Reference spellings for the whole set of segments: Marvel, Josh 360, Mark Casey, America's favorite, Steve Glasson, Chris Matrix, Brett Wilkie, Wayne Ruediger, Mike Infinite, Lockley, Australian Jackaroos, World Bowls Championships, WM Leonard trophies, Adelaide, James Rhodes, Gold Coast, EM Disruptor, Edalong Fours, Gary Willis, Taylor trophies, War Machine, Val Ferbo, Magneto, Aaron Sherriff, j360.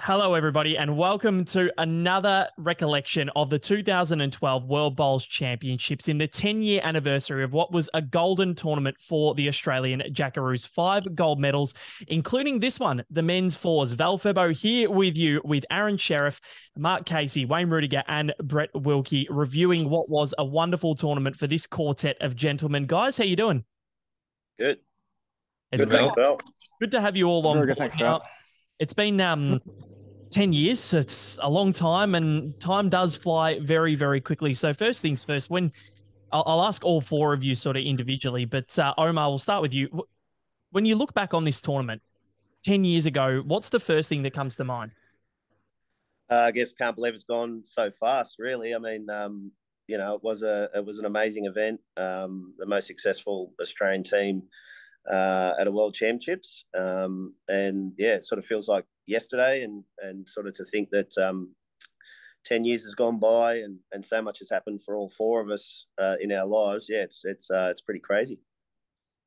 Hello, everybody, and welcome to another recollection of the 2012 World Bowls Championships in the 10-year anniversary of what was a golden tournament for the Australian Jackaroos. 5 gold medals, including this one, the men's fours. Val Ferbo here with you with Aaron Sherriff, Mark Casey, Wayne Ruediger, and Brett Wilkie, reviewing what was a wonderful tournament for this quartet of gentlemen. Guys, how you doing? Good. It's good to have you all on. Good, thanks, Val. It's been 10 years. So it's a long time, and time does fly very, very quickly. So first things first, when I'll ask all 4 of you sort of individually, but Omar, we'll start with you. When you look back on this tournament 10 years ago, what's the first thing that comes to mind? I guess can't believe it's gone so fast, really. I mean, you know, it was an amazing event. The most successful Australian team at a World Championships, and yeah, it sort of feels like yesterday, and sort of to think that 10 years has gone by, and so much has happened for all 4 of us in our lives. Yeah, it's pretty crazy.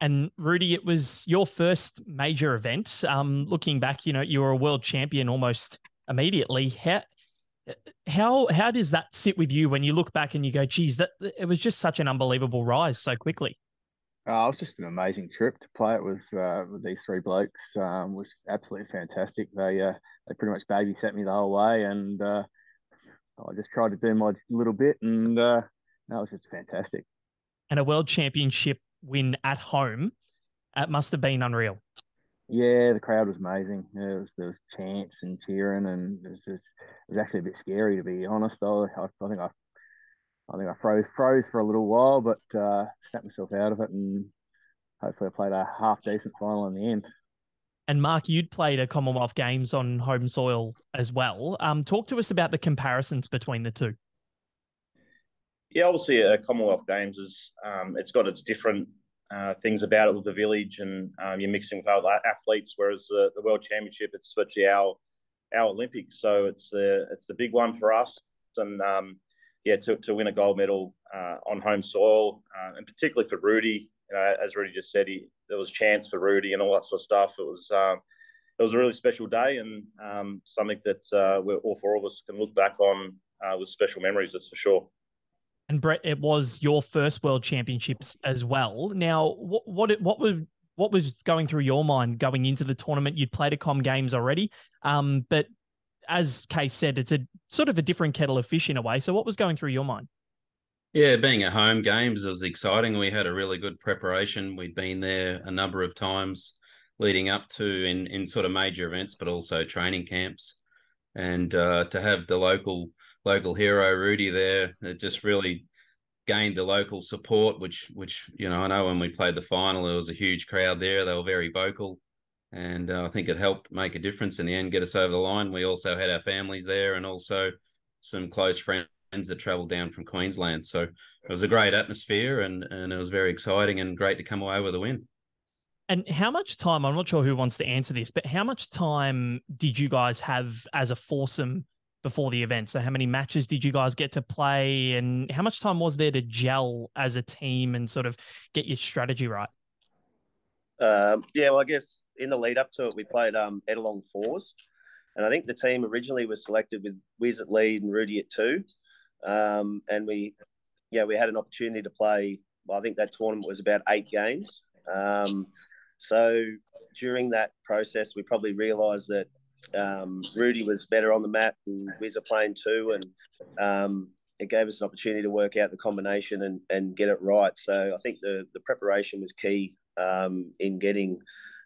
And Rudy, it was your first major event. Looking back, you know, you were a world champion almost immediately. How does that sit with you when you look back and you go, geez, that it was just such an unbelievable rise so quickly? It was just an amazing trip to play. It was with these 3 blokes. Was absolutely fantastic. They pretty much babysat me the whole way, and I just tried to do my little bit, and that was just fantastic. And a world championship win at home, it must have been unreal. Yeah, the crowd was amazing. There was chants and cheering, and it was actually a bit scary, to be honest. I think I froze for a little while, but snapped myself out of it, and hopefully I played a half-decent final in the end. And Mark, you'd played a Commonwealth Games on home soil as well. Talk to us about the comparisons between the 2. Yeah, obviously a Commonwealth Games is it's got its different things about it with the village, and you're mixing with other athletes, whereas the World Championship, it's virtually our Olympics. So it's the big one for us, and yeah, to win a gold medal on home soil, and particularly for Rudy, as Rudy just said, there was chance for Rudy and all that sort of stuff. It was a really special day, and something that all 4 of us can look back on with special memories, that's for sure. And Brett, it was your first World Championships as well. Now, what was going through your mind going into the tournament? You'd played a Com Games already, but as Case said, it's a sort of a different kettle of fish in a way. So what was going through your mind? Yeah, being at home games, it was exciting. We had a really good preparation. We'd been there a number of times leading up to in sort of major events, but also training camps. And to have the local hero, Rudy, there, it just really gained the local support, which you know, I know when we played the final, there was a huge crowd there. They were very vocal. And I think it helped make a difference in the end, get us over the line. We also had our families there, and also some close friends that travelled down from Queensland. So it was a great atmosphere, and it was very exciting and great to come away with a win. And how much time, I'm not sure who wants to answer this, but how much time did you guys have as a foursome before the event? So how many matches did you guys get to play, and how much time was there to gel as a team and sort of get your strategy right? Yeah, well, I guess in the lead up to it, we played Edalong Fours, and I think the team originally was selected with Wiz at lead and Rudy at 2, and we had an opportunity to play. Well, I think that tournament was about 8 games. So during that process, we probably realised that Rudy was better on the mat, and Wiz are playing 2, and it gave us an opportunity to work out the combination and get it right. So I think the preparation was key in getting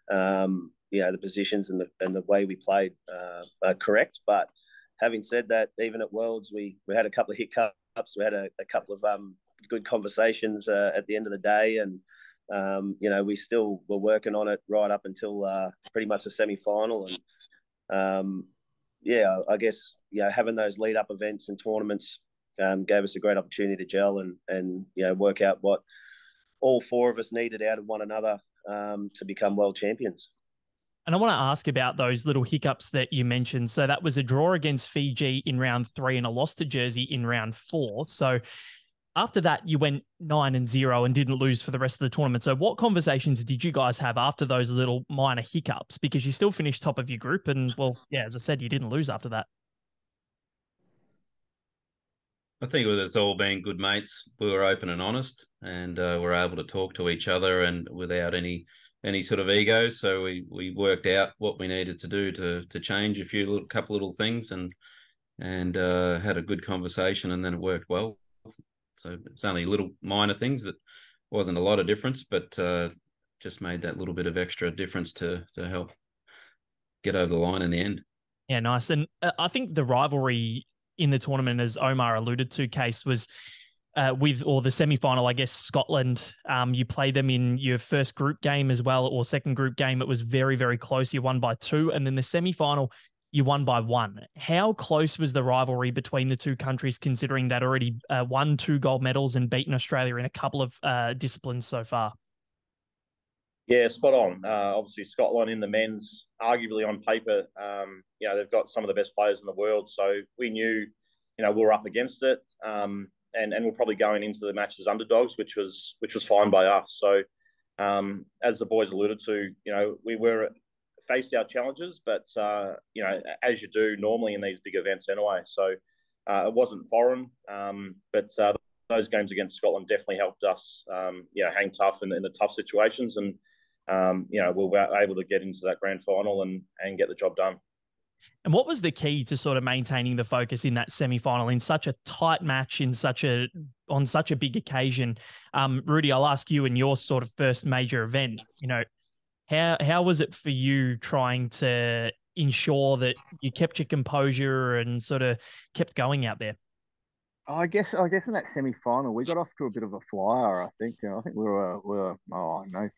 the positions and the way we played are correct. But having said that, even at Worlds, we had a couple of hiccups. We had a couple of good conversations at the end of the day, and we still were working on it right up until pretty much the semi-final. And I guess having those lead-up events and tournaments gave us a great opportunity to gel and work out what all 4 of us needed out of one another to become world champions. And I want to ask about those little hiccups that you mentioned. So that was a draw against Fiji in round 3 and a loss to Jersey in round 4. So after that, you went 9-0 and didn't lose for the rest of the tournament. So what conversations did you guys have after those little minor hiccups? Because you still finished top of your group. And, well, yeah, as I said, you didn't lose after that. I think with us all being good mates, we were open and honest, and we're able to talk to each other and without any sort of ego. So we worked out what we needed to do to change a few couple little things, and had a good conversation, and then it worked well. So it's only little minor things that wasn't a lot of difference, but just made that little bit of extra difference to help get over the line in the end. Yeah, nice. And I think the rivalry in the tournament, as Omar alluded to, Case, was the semi-final, I guess, Scotland. You played them in your first group game as well, or second group game. It was very, very close. You won by 2. And then the semi-final, you won by 1. How close was the rivalry between the two countries, considering that already won 2 gold medals and beaten Australia in a couple of disciplines so far? Yeah, spot on. Obviously, Scotland in the men's, arguably on paper, they've got some of the best players in the world. So we knew, we were up against it, and we're probably going into the match as underdogs, which was fine by us. So as the boys alluded to, we were faced our challenges, but as you do normally in these big events anyway. So it wasn't foreign, but those games against Scotland definitely helped us, hang tough in the tough situations and. We were able to get into that grand final and get the job done. And what was the key to sort of maintaining the focus in that semi-final in such a tight match, on such a big occasion? Rudy, I'll ask you, in your sort of first major event, how was it for you trying to ensure that you kept your composure and sort of kept going out there? I guess in that semi-final, we got off to a bit of a flyer, I think. I think we were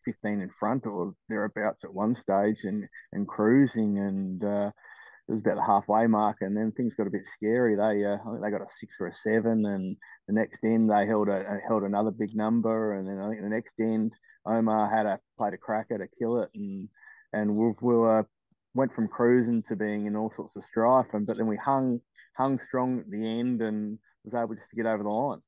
15 in front or thereabouts at one stage and cruising, and it was about the halfway mark, and then things got a bit scary. I think they got a 6 or a 7, and the next end they held another big number, and then I think the next end Omar played a cracker to kill it, and we went from cruising to being in all sorts of strife, but then we hung strong at the end and was able just to get over the line.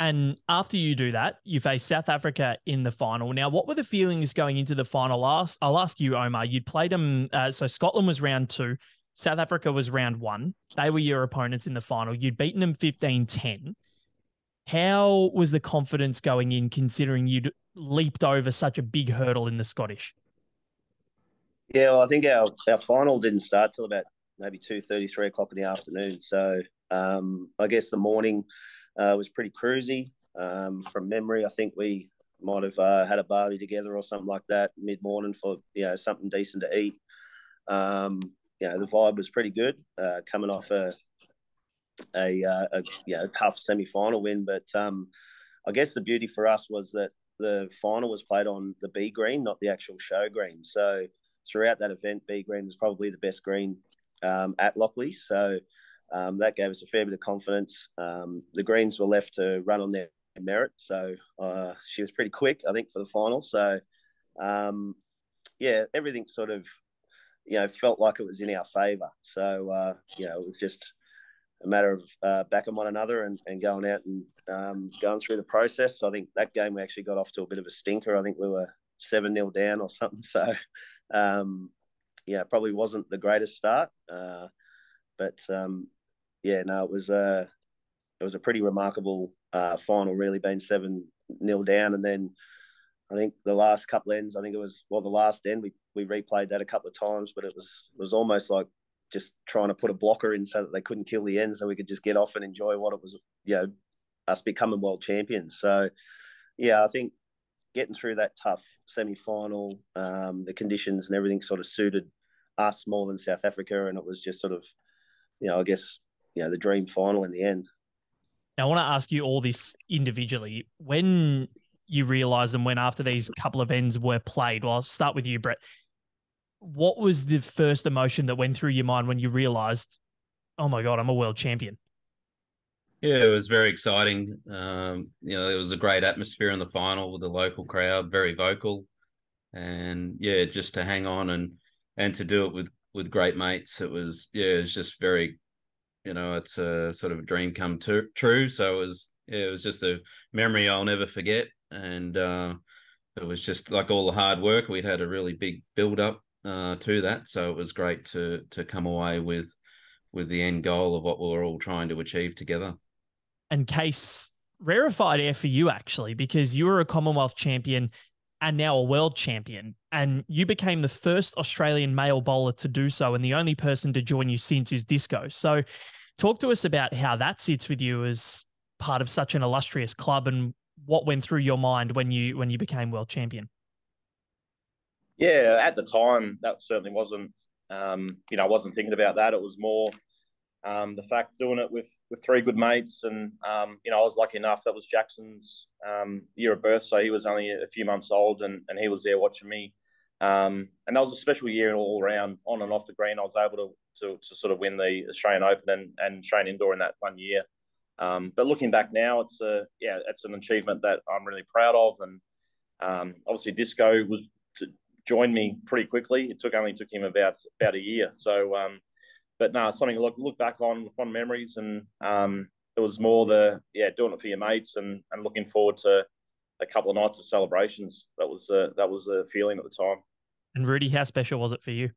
And after you do that, you face South Africa in the final. Now, what were the feelings going into the final? I'll ask you, Omar. You'd played them. So Scotland was round 2. South Africa was round 1. They were your opponents in the final. You'd beaten them 15-10. How was the confidence going in, considering you'd leaped over such a big hurdle in the Scottish? Yeah, well, I think our final didn't start till about maybe 2:30, 3 o'clock in the afternoon. So I guess the morning was pretty cruisy. From memory, I think we might have had a barbie together or something like that mid-morning for something decent to eat. The vibe was pretty good, coming off a tough semi-final win. But I guess the beauty for us was that the final was played on the B green, not the actual show green. So throughout that event, B green was probably the best green at Lockley. So that gave us a fair bit of confidence. The greens were left to run on their merit. So she was pretty quick, I think, for the final. So, everything sort of, felt like it was in our favour. So, it was just a matter of backing one another and going out and going through the process. So I think that game we actually got off to a bit of a stinker. I think we were 7-0 down or something. So, probably wasn't the greatest start. But it was a pretty remarkable final, really, being 7-0 down. And then I think the last couple ends, the last end, we replayed that a couple of times, but it was almost like just trying to put a blocker in so that they couldn't kill the end, so we could just get off and enjoy what it was, us becoming world champions. So, I think getting through that tough semi-final, the conditions and everything sort of suited us more than South Africa, and it was just sort of, the dream final in the end. Now, I want to ask you all this individually. When you realised and when after these couple of ends were played, well, I'll start with you, Brett. What was the first emotion that went through your mind when you realised, oh my God, I'm a world champion? Yeah, it was very exciting. It was a great atmosphere in the final with the local crowd, very vocal. And yeah, just to hang on and to do it with great mates, it was just very, it's a sort of a dream come true. So it was it was just a memory I'll never forget. And it was just like all the hard work. We'd had a really big build up to that. So it was great to come away with the end goal of what we were all trying to achieve together. And Case, rarefied air for you, actually, because you were a Commonwealth champion and now a world champion. And you became the first Australian male bowler to do so. And the only person to join you since is Disco. So talk to us about how that sits with you as part of such an illustrious club and what went through your mind when you became world champion. Yeah, at the time, that certainly wasn't, you know, I wasn't thinking about that. It was more the fact doing it with three good mates. And, you know, I was lucky enough, that was Jackson's year of birth. So he was only a few months old and he was there watching me. And that was a special year all around, on and off the green. I was able to sort of win the Australian Open and Australian Indoor in that one year. But looking back now, it's a, yeah, it's an achievement that I'm really proud of. And obviously Disco was to join me pretty quickly. It took him about a year. So, but no, it's something to look back on with fond memories. And it was more the, yeah, doing it for your mates and looking forward to a couple of nights of celebrations. That was the feeling at the time. And Rudy, how special was it for you?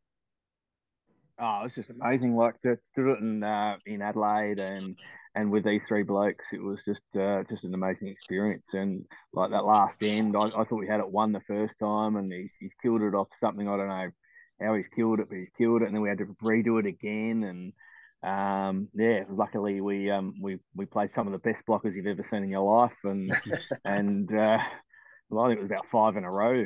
Oh, it was just amazing. Like to do it in Adelaide and with these three blokes, it was just an amazing experience. And like that last end, I thought we had it won the first time, and he's killed it off something. I don't know how he's killed it, but he's killed it. And then we had to redo it again. And yeah, luckily we played some of the best blockers you've ever seen in your life. And well, I think it was about five in a row.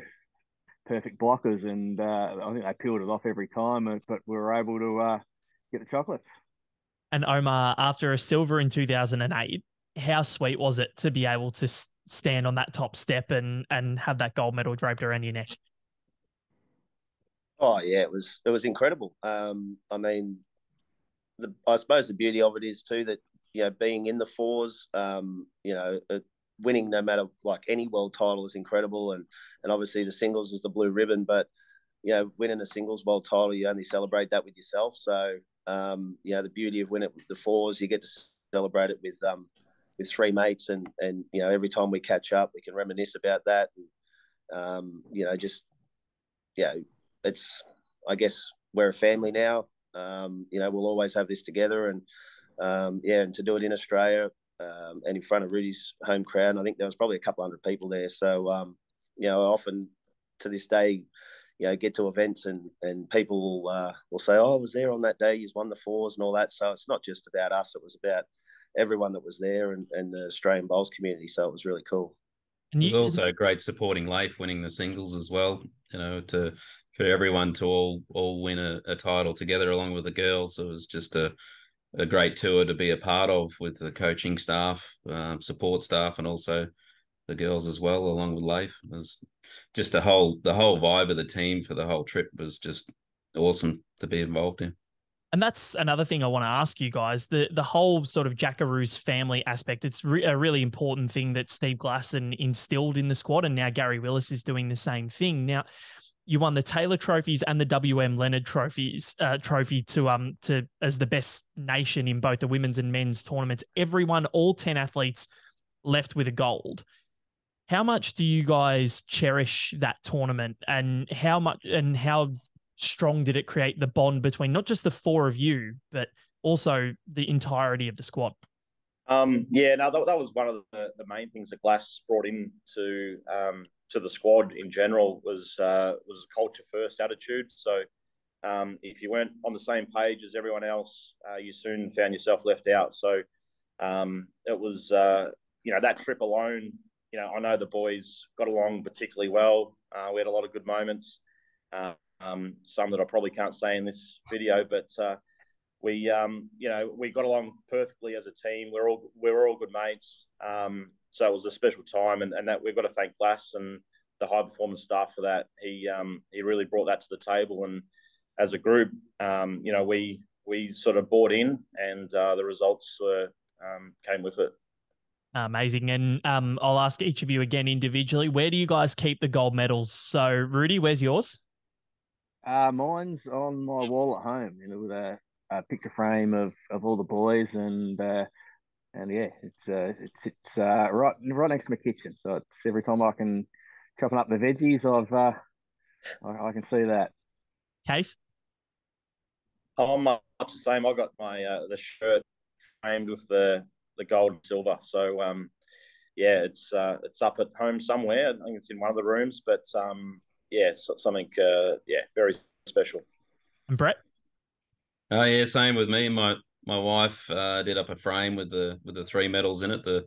Perfect blockers, and I think they peeled it off every time, but we were able to get the chocolates. And Omar, after a silver in 2008, how sweet was it to be able to stand on that top step and have that gold medal draped around your neck? Oh yeah, it was incredible. I mean, I suppose the beauty of it is too that, you know, being in the fours, you know, winning no matter like any world title is incredible, and obviously the singles is the blue ribbon, but you know, winning a singles world title, you only celebrate that with yourself. So you know, the beauty of winning it with the fours, you get to celebrate it with three mates, and you know, every time we catch up we can reminisce about that, and you know, just yeah, it's, I guess we're a family now. You know, we'll always have this together, and yeah, and to do it in Australia, and in front of Rudy's home crowd, and I think there was probably a couple hundred people there. So, you know, I often to this day, you know, get to events and people will say, oh, I was there on that day, you've won the fours and all that. So it's not just about us, it was about everyone that was there and the Australian bowls community. So it was really cool. And it was also great supporting Leif winning the singles as well, you know, to for everyone to all win a title together along with the girls. So it was just a great tour to be a part of with the coaching staff, support staff, and also the girls as well, along with Leif. It was just the whole vibe of the team for the whole trip was just awesome to be involved in. And that's another thing I want to ask you guys, the whole sort of Jackaroos family aspect. It's a really important thing that Steve Glasson instilled in the squad, and now Gary Willis is doing the same thing. Now, you won the Taylor trophies and the WM Leonard trophies trophy to as the best nation in both the women's and men's tournaments. Everyone, all 10 athletes left with a gold. How much do you guys cherish that tournament, and how strong did it create the bond between not just the four of you, but also the entirety of the squad? Yeah, no, that was one of the main things that Glass brought in to the squad in general was a culture first attitude. So if you weren't on the same page as everyone else, you soon found yourself left out. So it was, you know, that trip alone, you know, I know the boys got along particularly well. We had a lot of good moments, some that I probably can't say in this video, but you know, we got along perfectly as a team. We were all good mates. So it was a special time, and that we've got to thank Glass and the high performance staff for that. He really brought that to the table, and as a group, you know, we sort of bought in, and the results came with it. Amazing. And I'll ask each of you again individually, where do you guys keep the gold medals? So Rudy, where's yours? Mine's on my wall at home, you know, with a picture frame of all the boys, and And yeah, it's right next to my kitchen. So it's every time I can chopping up the veggies, I can see that. Case? I'm much the same. I got my the shirt framed with the gold and silver. So yeah, it's up at home somewhere. I think it's in one of the rooms, but yeah, so something very special. And Brett? Oh yeah, same with me. My wife did up a frame with the three medals in it, the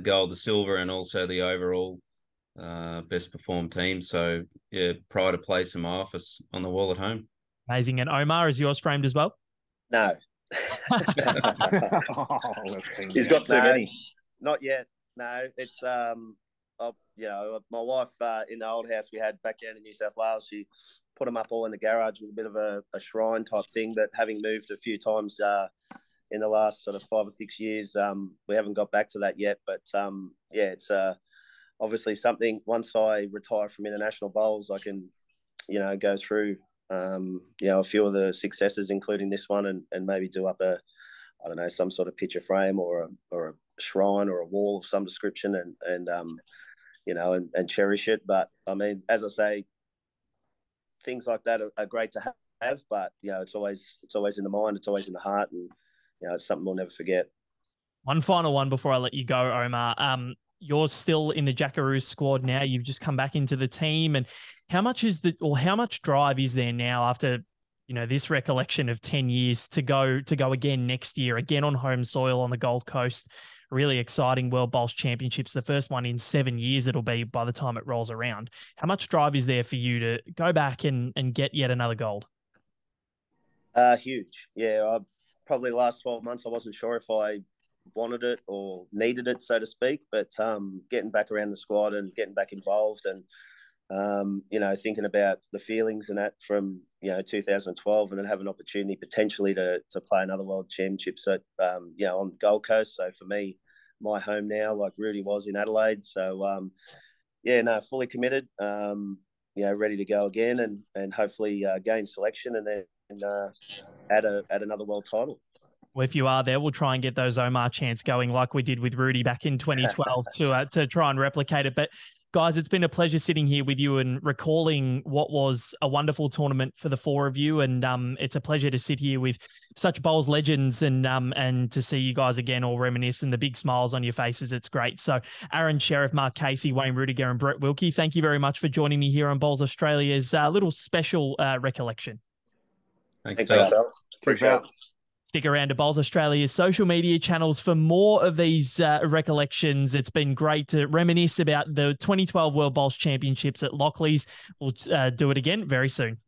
gold, the silver, and also the overall best performed team. So yeah, pride of place in my office on the wall at home. Amazing. And Omar, is yours framed as well? No. He's got too many. Not yet. No, it's my wife in the old house we had back down in New South Wales, she put them up all in the garage with a bit of a shrine type thing. But having moved a few times in the last sort of 5 or 6 years, we haven't got back to that yet. But yeah, it's obviously something. Once I retire from international bowls, I can go through a few of the successes, including this one, and maybe do up a, I don't know, some sort of picture frame or a shrine or a wall of some description, and cherish it. But I mean, as I say, things like that are great to have, but it's always in the mind, it's always in the heart, and it's something we'll never forget. One final one before I let you go, Omar. You're still in the Jackaroos squad now. You've just come back into the team, and how much drive is there now after this recollection of 10 years to go again next year, again on home soil on the Gold Coast? Really exciting World Bowls Championships, the first one in 7 years it'll be by the time it rolls around. How much drive is there for you to go back and get yet another gold? Huge. Yeah, probably the last 12 months I wasn't sure if I wanted it or needed it, so to speak, but getting back around the squad and getting back involved and, thinking about the feelings and that from, 2012, and then have an opportunity potentially to play another World Championship. So, on Gold Coast. So for me, my home now, like Rudy was in Adelaide. So, fully committed, ready to go again and hopefully gain selection and then add another world title. Well, if you are there, we'll try and get those Omar chants going like we did with Rudy back in 2012 to try and replicate it. But guys, it's been a pleasure sitting here with you and recalling what was a wonderful tournament for the four of you. And it's a pleasure to sit here with such bowls legends and to see you guys again all reminisce and the big smiles on your faces. It's great. So Aaron Sherriff, Mark Casey, Wayne Ruediger and Brett Wilkie, thank you very much for joining me here on Bowls Australia's little special recollection. Thanks, appreciate it. Stick around to Bowls Australia's social media channels for more of these recollections. It's been great to reminisce about the 2012 World Bowls Championships at Lockley's. We'll do it again very soon.